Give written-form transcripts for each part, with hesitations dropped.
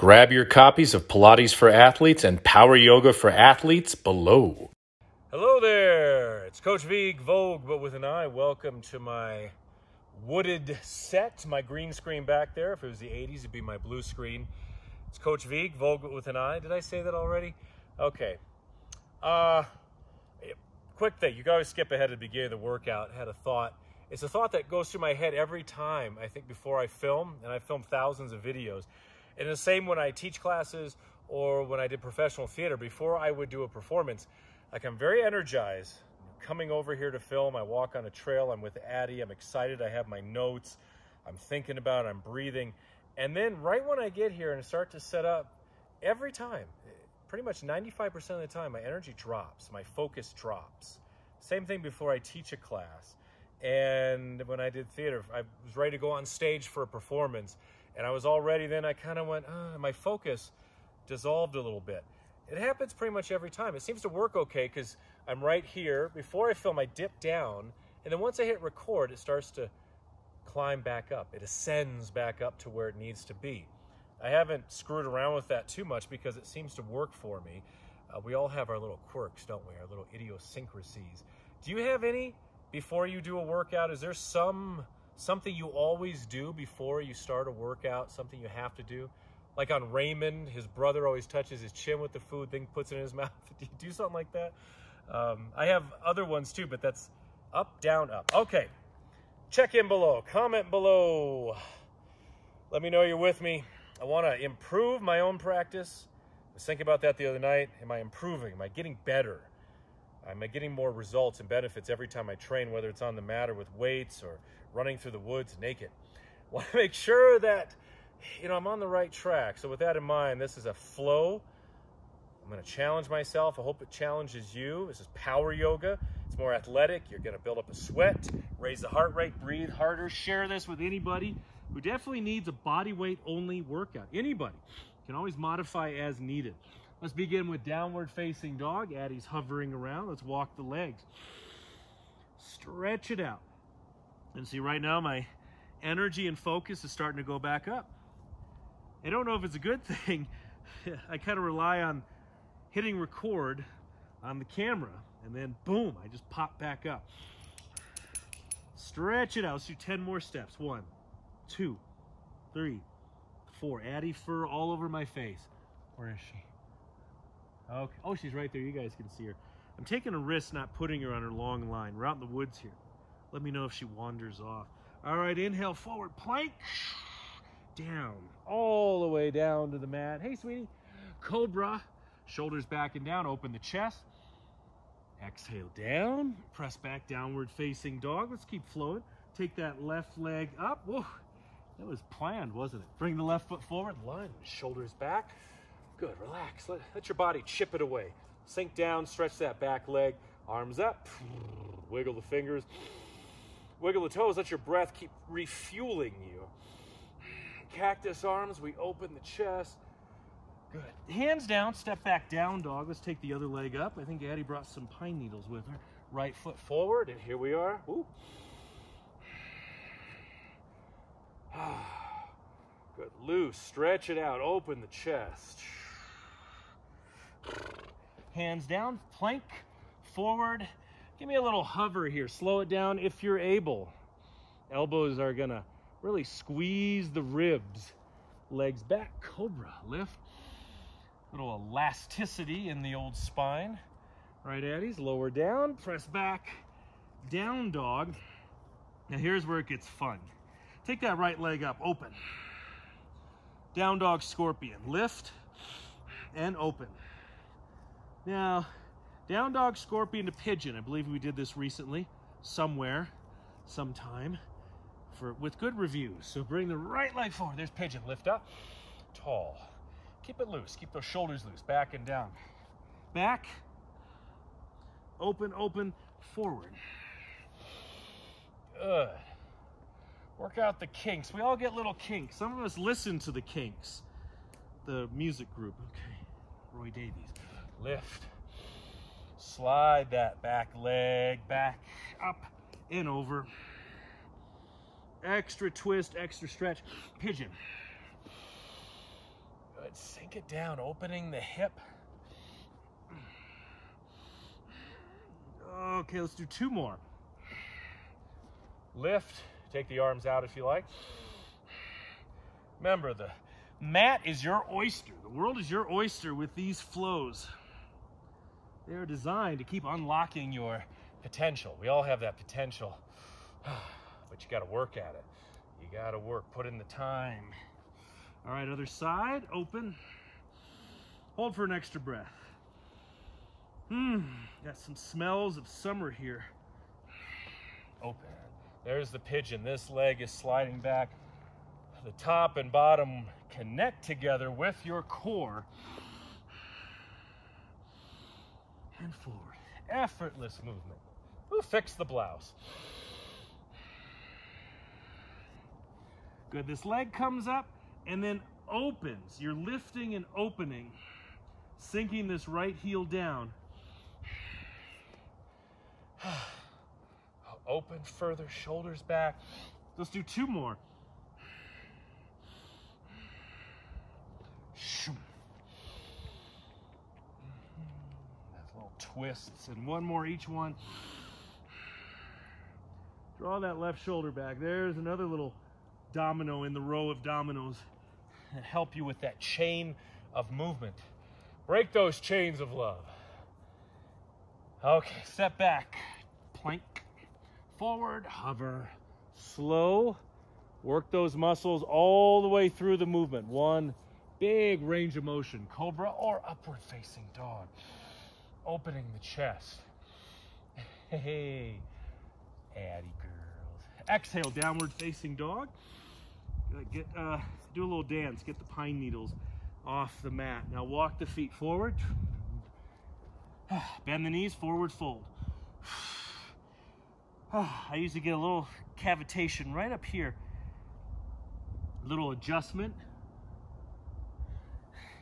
Grab your copies of Pilates for Athletes and Power Yoga for Athletes below. Hello there, it's Coach Vigue, Vogue, but with an I. Welcome to my wooded set, my green screen back there. If it was the 80s, it'd be my blue screen. It's Coach Vigue, Vogue, but with an I. Did I say that already? Okay. Quick thing, you can always skip ahead at the beginning of the workout. I had a thought. It's a thought that goes through my head every time, I think, before I film, and I film thousands of videos. And the same when I teach classes or when I did professional theater, before I would do a performance, like I'm very energized. I'm coming over here to film, I walk on a trail, I'm with Addie, I'm excited, I have my notes, I'm thinking about it, I'm breathing. And then right when I get here and start to set up, every time, pretty much 95% of the time, my energy drops, my focus drops. Same thing before I teach a class. And when I did theater, I was ready to go on stage for a performance. And I was all ready then, I kind of went, my focus dissolved a little bit. It happens pretty much every time. It seems to work okay because I'm right here. Before I film, I dip down. And then once I hit record, it starts to climb back up. It ascends back up to where it needs to be. I haven't screwed around with that too much because it seems to work for me. We all have our little quirks, don't we? Our little idiosyncrasies. Do you have any before you do a workout? Is there something you always do before you start a workout, something you have to do? Like on Raymond, his brother always touches his chin with the food, then puts it in his mouth. Do you do something like that? I have other ones too, but that's up, down, up. Okay, check in below, comment below. Let me know you're with me. I want to improve my own practice. I was thinking about that the other night. Am I improving? Am I getting better? Am I getting more results and benefits every time I train, whether it's on the mat or with weights or running through the woods naked? I want to make sure that, you know, I'm on the right track. So with that in mind, this is a flow. I'm going to challenge myself. I hope it challenges you. This is power yoga. It's more athletic. You're going to build up a sweat, raise the heart rate, breathe harder. Share this with anybody who definitely needs a body weight only workout. Anybody can always modify as needed. Let's begin with downward facing dog. Addie's hovering around. Let's walk the legs. Stretch it out. And see, right now my energy and focus is starting to go back up. I don't know if it's a good thing. I kind of rely on hitting record on the camera and then boom, I just pop back up. Stretch it out. Let's do 10 more steps. 1, 2, 3, 4. Addie fur all over my face. Where is she? Okay. Oh, she's right there. You guys can see her. I'm taking a risk not putting her on her long line. We're out in the woods here. Let me know if she wanders off. All right, inhale, forward plank. Down, all the way down to the mat. Hey, sweetie. Cobra. Shoulders back and down. Open the chest. Exhale down. Press back, downward facing dog. Let's keep flowing. Take that left leg up. Whoa, that was planned, wasn't it? Bring the left foot forward. Lunge. Shoulders back. Good, relax, let your body chip it away. Sink down, stretch that back leg, arms up, wiggle the fingers, wiggle the toes, let your breath keep refueling you. Cactus arms, we open the chest. Good, hands down, step back down dog. Let's take the other leg up. I think Addie brought some pine needles with her. Right foot forward, and here we are. Ooh. Good, loose, stretch it out, open the chest. Hands down, plank, forward. Give me a little hover here. Slow it down if you're able. Elbows are gonna really squeeze the ribs. Legs back, cobra, lift. Little elasticity in the old spine. Right, Addie's, lower down, press back, down dog. Now here's where it gets fun. Take that right leg up, open. Down dog, scorpion, lift and open. Now, down dog, scorpion to pigeon. I believe we did this recently, somewhere, sometime, with good reviews. So bring the right leg forward. There's pigeon. Lift up, tall. Keep it loose. Keep those shoulders loose. Back and down. Back, open, open, forward. Good. Work out the kinks. We all get little kinks. Some of us listen to the Kinks, the music group. Okay, Roy Davies. Lift. Slide that back leg back up and over. Extra twist, extra stretch. Pigeon. Good, sink it down, opening the hip. Okay, let's do two more. Lift, take the arms out if you like. Remember, the mat is your oyster. The world is your oyster with these flows. They're designed to keep unlocking your potential. We all have that potential, but you gotta work at it. You gotta work, put in the time. All right, other side, open. Hold for an extra breath. Got some smells of summer here. Open. There's the pigeon. This leg is sliding back. The top and bottom connect together with your core. And forward. Effortless movement. Ooh, fix the blouse. Good. This leg comes up and then opens. You're lifting and opening, sinking this right heel down. Open further, shoulders back. Let's do two more. That's little twists, and one more each one. Draw that left shoulder back. There's another little domino in the row of dominoes that help you with that chain of movement. Break those chains of love. Okay, step back, plank. Forward, hover, slow, work those muscles all the way through the movement. One big range of motion, cobra or upward facing dog. Opening the chest. Hey, Addie girls. Exhale, downward facing dog. Do a little dance, get the pine needles off the mat. Now walk the feet forward. Bend the knees, forward fold. I usually get a little cavitation right up here. A little adjustment.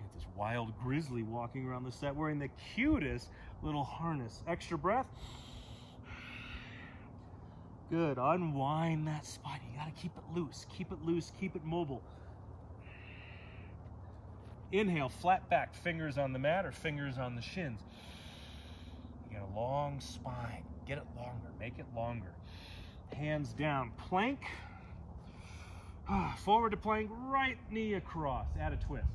Get this wild grizzly walking around the set wearing the cutest little harness. Extra breath. Good. Unwind that spine. You got to keep it loose. Keep it loose. Keep it mobile. Inhale, flat back, fingers on the mat or fingers on the shins. You got a long spine. Get it longer, make it longer. Hands down, plank. Forward to plank, right knee across. Add a twist.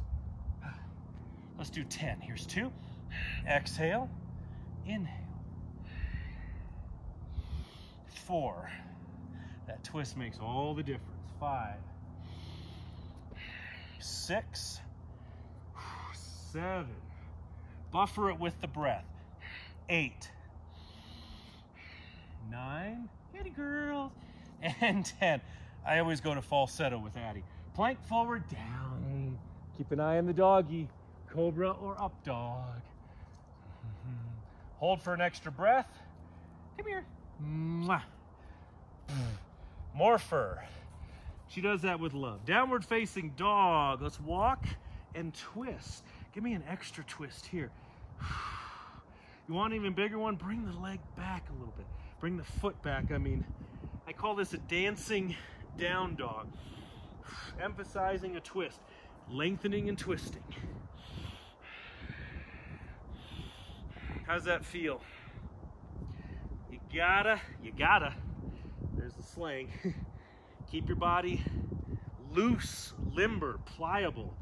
Let's do 10. Here's two. Exhale, inhale. 4. That twist makes all the difference. 5. 6. 7. Buffer it with the breath. 8. 9, Addie girls, and 10. I always go to falsetto with Addie. Plank forward, down. Keep an eye on the doggy. Cobra or up dog. Hold for an extra breath. Come here. Mwah. More fur. She does that with love. Downward facing dog. Let's walk and twist. Give me an extra twist here. You want an even bigger one? Bring the leg back a little bit. Bring the foot back. I mean, I call this a dancing down dog. Emphasizing a twist. Lengthening and twisting. How's that feel? You gotta. There's the slang. Keep your body loose, limber, pliable.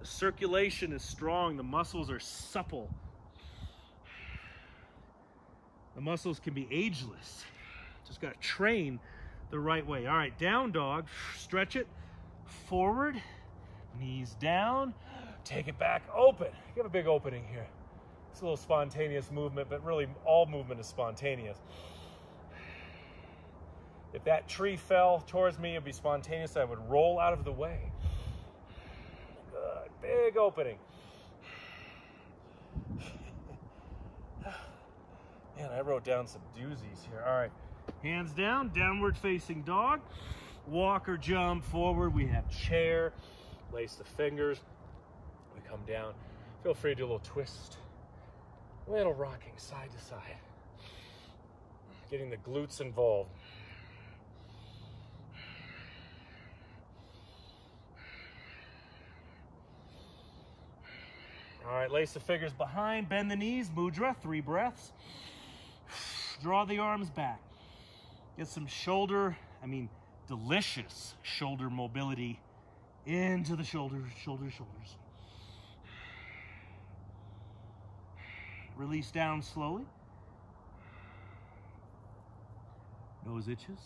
The circulation is strong. The muscles are supple. The muscles can be ageless. Just got to train the right way. All right, down dog, stretch it forward, knees down, take it back, open. Give a big opening here. It's a little spontaneous movement, but really all movement is spontaneous. If that tree fell towards me, it'd be spontaneous. I would roll out of the way. Good, big opening. Man, I wrote down some doozies here. All right, hands down, downward facing dog. Walk or jump forward. We have chair. Lace the fingers. We come down. Feel free to do a little twist. A little rocking side to side. Getting the glutes involved. All right, lace the fingers behind, bend the knees, mudra, 3 breaths. Draw the arms back. Get some shoulder, delicious shoulder mobility into the shoulders. Release down slowly. Nose itches.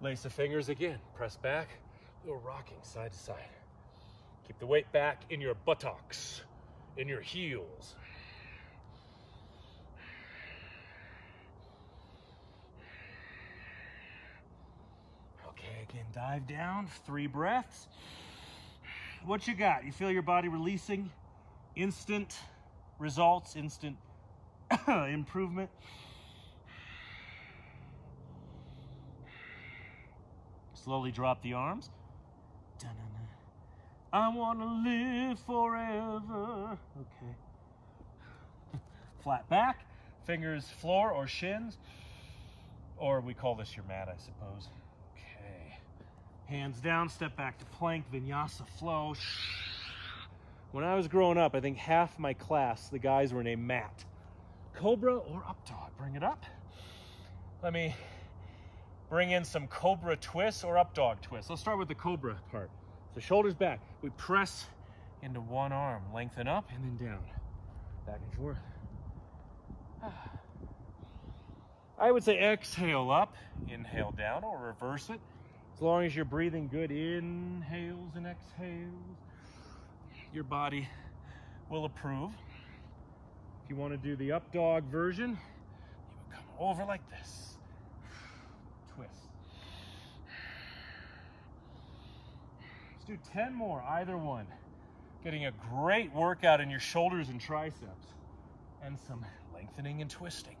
Lace the fingers again. Press back. Little rocking side to side. Keep the weight back in your buttocks, in your heels. Okay, again, dive down. 3 breaths. What you got? You feel your body releasing? Instant results, instant improvement. Slowly drop the arms. Dun-dun-dun. I want to live forever. Okay. Flat back, fingers floor or shins, or we call this your mat, I suppose. Okay. Hands down, step back to plank, vinyasa flow. When I was growing up, I think half my class, the guys were named Matt. Cobra or up dog? Bring it up. Let me bring in some cobra twists or up dog twists. Let's start with the cobra part. So shoulders back. We press into one arm. Lengthen up and then down. Back and forth. I would say exhale up, inhale down, or reverse it. As long as you're breathing good inhales and exhales, your body will approve. If you want to do the up dog version, you would come over like this. Twist. Let's do 10 more, either one. Getting a great workout in your shoulders and triceps, and some lengthening and twisting.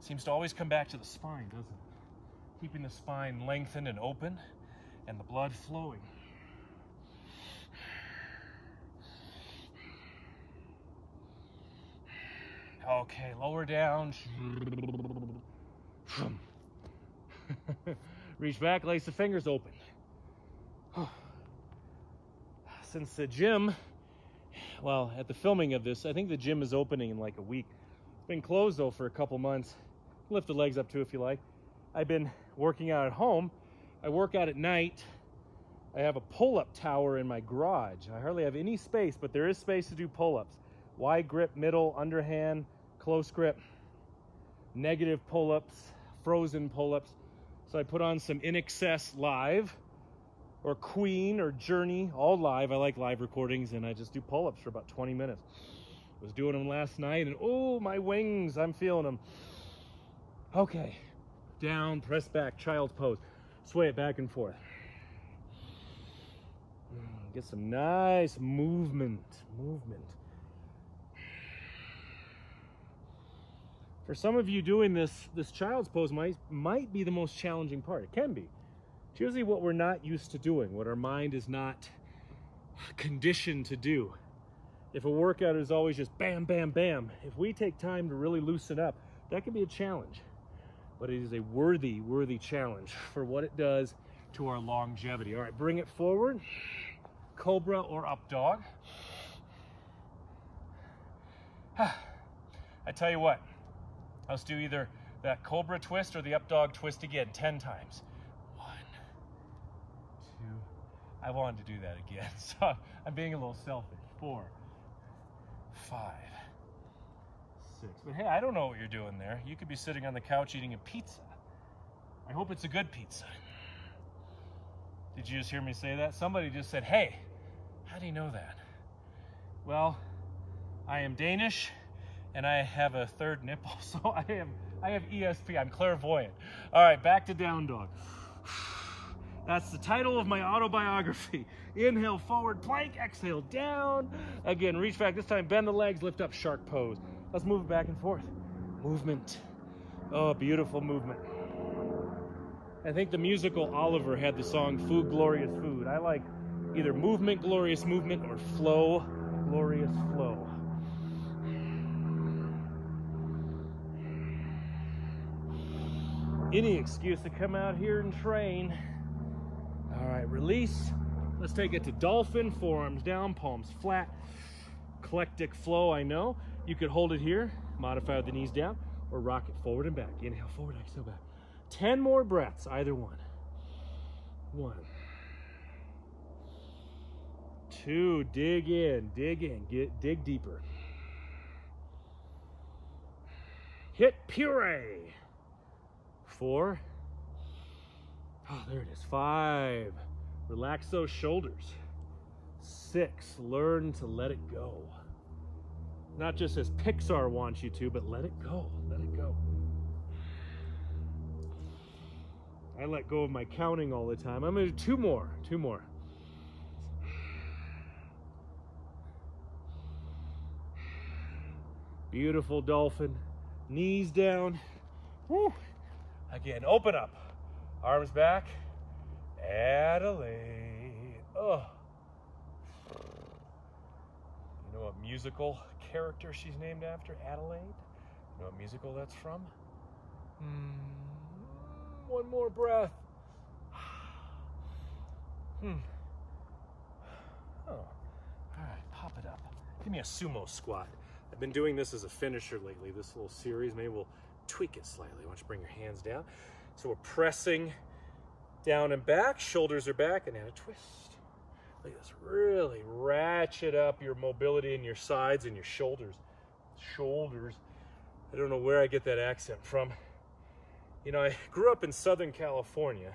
Seems to always come back to the spine, doesn't it? Keeping the spine lengthened and open, and the blood flowing. Okay, lower down. Reach back, lace the fingers open. Since the gym, well, at the filming of this, I think the gym is opening in like a week. It's been closed though for a couple months. Lift the legs up too if you like. I've been working out at home. I work out at night. I have a pull-up tower in my garage. I hardly have any space, but there is space to do pull-ups. Wide grip, middle, underhand, close grip, negative pull-ups, frozen pull-ups. So I put on some In Excess Live, or Queen, or Journey, all live. I like live recordings, and I just do pull-ups for about 20 minutes. I was doing them last night, and oh, my wings, I'm feeling them. Okay, down, press back, child's pose. Sway it back and forth. Get some nice movement. For some of you, doing this child's pose might be the most challenging part. It can be. It's usually what we're not used to doing, what our mind is not conditioned to do. If a workout is always just bam, bam, bam, if we take time to really loosen up, that can be a challenge. But it is a worthy challenge for what it does to our longevity. All right, bring it forward. Cobra or up dog. I tell you what. Let's do either that cobra twist or the up dog twist again, 10 times. 1, 2, I wanted to do that again, so I'm being a little selfish. 4, 5, 6. But hey, I don't know what you're doing there. You could be sitting on the couch eating a pizza. I hope it's a good pizza. Did you just hear me say that? Somebody just said, hey, how do you know that? Well, I am Danish. And I have a third nipple, so I have ESP, I'm clairvoyant. All right, back to down dog. That's the title of my autobiography. Inhale forward, plank, exhale down. Again, reach back, this time bend the legs, lift up, shark pose. Let's move it back and forth. Movement. Oh, beautiful movement. I think the musical Oliver had the song Food Glorious Food. I like either movement, glorious movement, or flow, glorious flow. Any excuse to come out here and train. All right, release. Let's take it to dolphin, forearms down, palms flat. eclectic flow, I know. You could hold it here, modify with the knees down, or rock it forward and back. Inhale forward, exhale back. 10 more breaths, either one. 1, 2, dig in, dig deeper. Hit puree. 4. Oh, there it is. 5. Relax those shoulders. 6. Learn to let it go. Not just as Pixar wants you to, but let it go. Let it go. I let go of my counting all the time. I'm going to do 2 more. Beautiful dolphin. Knees down. Woo. Again, open up. Arms back. Adelaide. Oh. You know what musical character she's named after? Adelaide? You know what musical that's from? One more breath. Oh. All right, pop it up. Give me a sumo squat. I've been doing this as a finisher lately, this little series. Maybe we'll tweak it slightly. Why don't you bring your hands down? So we're pressing down and back, shoulders are back, and add a twist. Like this, really ratchet up your mobility in your sides and your shoulders. Shoulders. I don't know where I get that accent from. You know, I grew up in Southern California,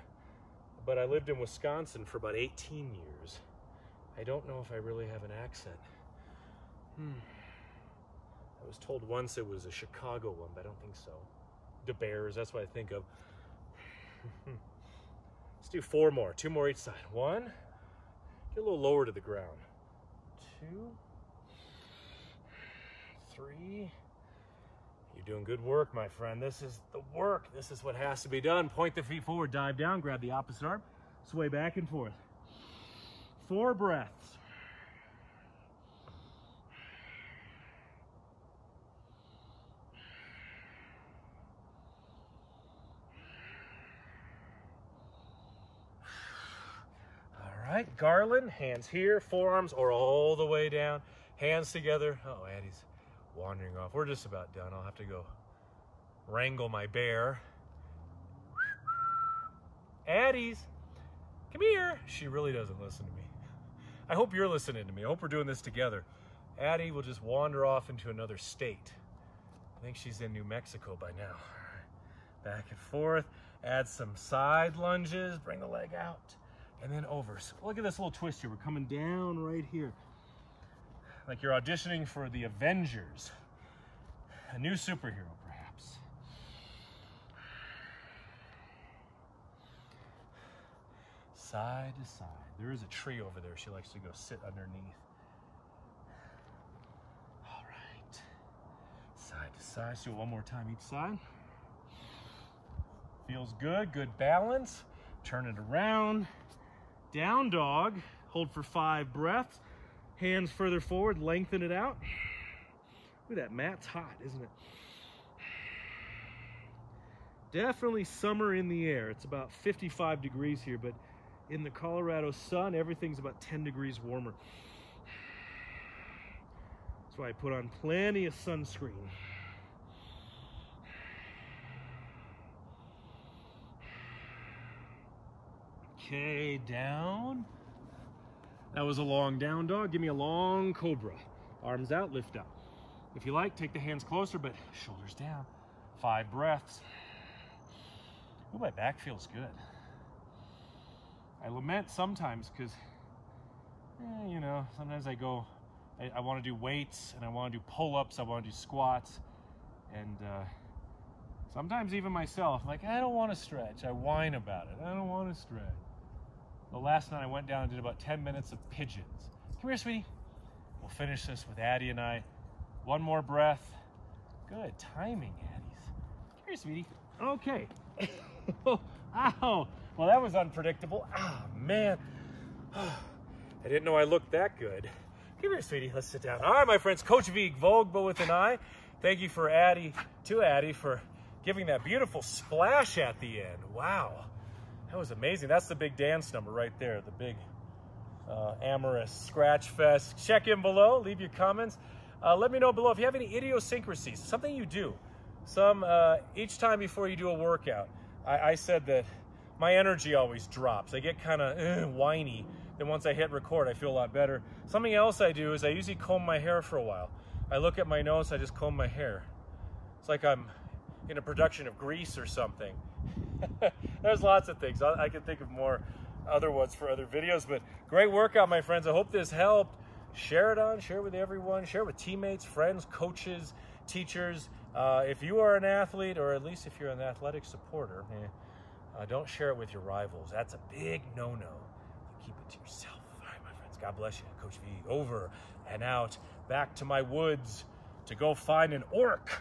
but I lived in Wisconsin for about 18 years. I don't know if I really have an accent. I was told once it was a Chicago one, but I don't think so. De Beers, that's what I think of. Let's do 4 more, 2 more each side. 1, get a little lower to the ground. 2, 3. You're doing good work, my friend. This is the work. This is what has to be done. Point the feet forward, dive down, grab the opposite arm, sway back and forth. 4 breaths. Garland, hands here, forearms or all the way down, hands together. Oh, Addie's wandering off. We're just about done. I'll have to go wrangle my bear. Addie's, come here. She really doesn't listen to me. I hope you're listening to me. I hope we're doing this together. Addie will just wander off into another state. I think she's in New Mexico by now. Back and forth. Add some side lunges. Bring the leg out. And then over. So look at this little twist here. We're coming down right here. Like you're auditioning for the Avengers. A new superhero, perhaps. Side to side. There is a tree over there. She likes to go sit underneath. All right. Side to side. Let's do it 1 more time each side. Feels good. Good balance. Turn it around. Down dog, hold for 5 breaths, hands further forward, lengthen it out. Look at that, mat's hot, isn't it? Definitely summer in the air. It's about 55 degrees here, but in the Colorado sun, everything's about 10 degrees warmer. That's why I put on plenty of sunscreen. Okay, down. That was a long down dog. Give me a long cobra. Arms out, lift up. If you like, take the hands closer, but shoulders down. 5 breaths. Ooh, my back feels good. I lament sometimes because, you know, sometimes I go, I want to do weights and I want to do pull-ups, I want to do squats, and sometimes even myself, like, I don't want to stretch. I whine about it. I don't want to stretch. Well, last night I went down and did about 10 minutes of pigeons. Come here, sweetie. We'll finish this with Addie and I. 1 more breath. Good timing, Addie's. Come here, sweetie. Okay. Ow. Well, that was unpredictable. Ah, man. I didn't know I looked that good. Come here, sweetie. Let's sit down. All right, my friends. Coach Vigue, but with an I. Thank you for Addie for giving that beautiful splash at the end. Wow. That was amazing. That's the big dance number right there. The big amorous scratch fest. Check in below, leave your comments. Let me know below if you have any idiosyncrasies, something you do. Some each time before you do a workout. I said that my energy always drops. I get kind of whiny. Then once I hit record, I feel a lot better. Something else I do is I usually comb my hair for a while. I look at my nose, I just comb my hair. It's like I'm in a production of Grease or something. There's lots of things. I can think of more other ones for other videos, but great workout, my friends. I hope this helped. Share it on, share with everyone, share with teammates, friends, coaches, teachers. If you are an athlete, or at least if you're an athletic supporter, don't share it with your rivals. That's a big no-no. You keep it to yourself. All right, my friends, God bless you. Coach Vigue, over and out. Back to my woods to go find an orc.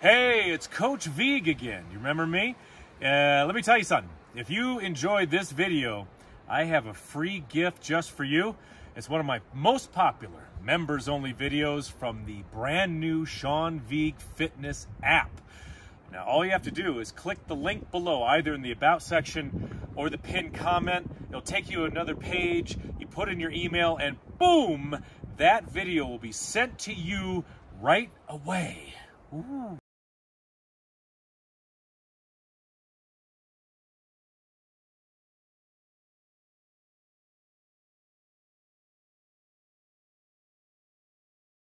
Hey, it's Coach Vigue again. You remember me? Let me tell you something. If you enjoyed this video, I have a free gift just for you. It's one of my most popular members-only videos from the brand new Sean Vigue Fitness app. Now, all you have to do is click the link below, either in the About section or the pinned comment. It'll take you to another page. You put in your email, and boom, that video will be sent to you right away. Ooh.